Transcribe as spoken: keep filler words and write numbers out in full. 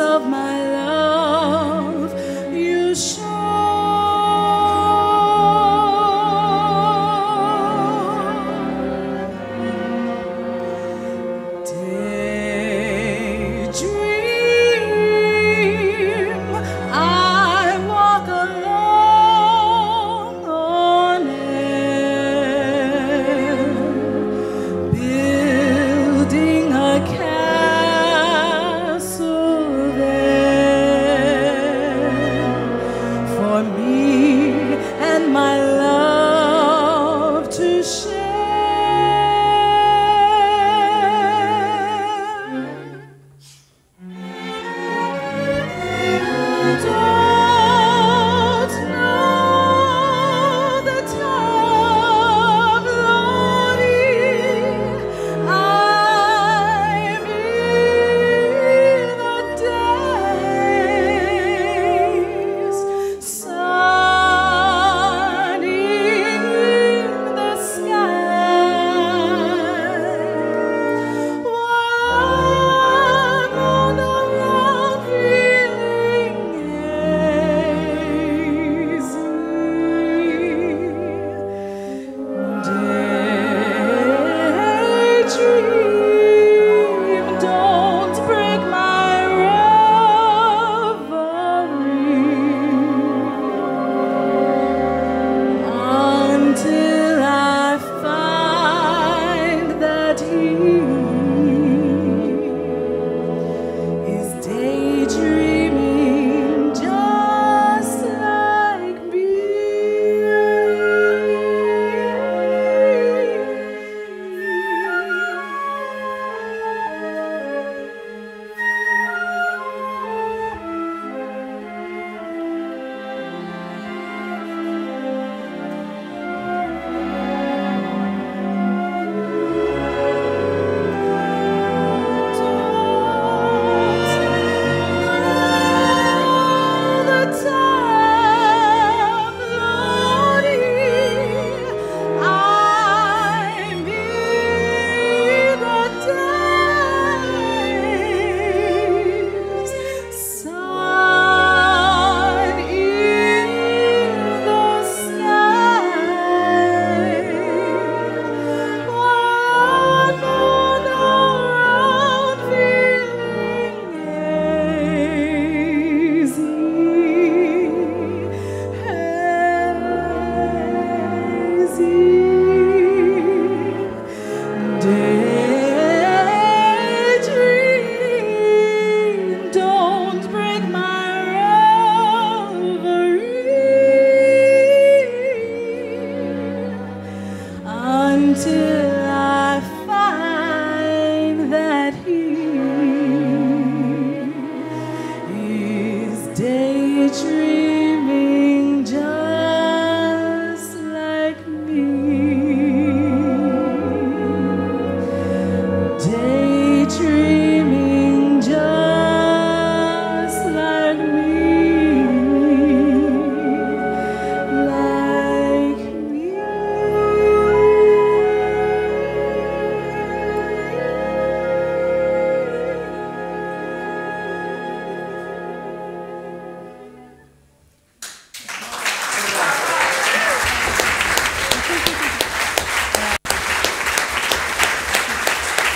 Of my love, you show. Daydream, I walk along on air, building a castle. Me and my love to share. Don't know the time, Lordy, I'm in the days. Daydream, don't break my reverie until I find that he is daydreaming. Daydream.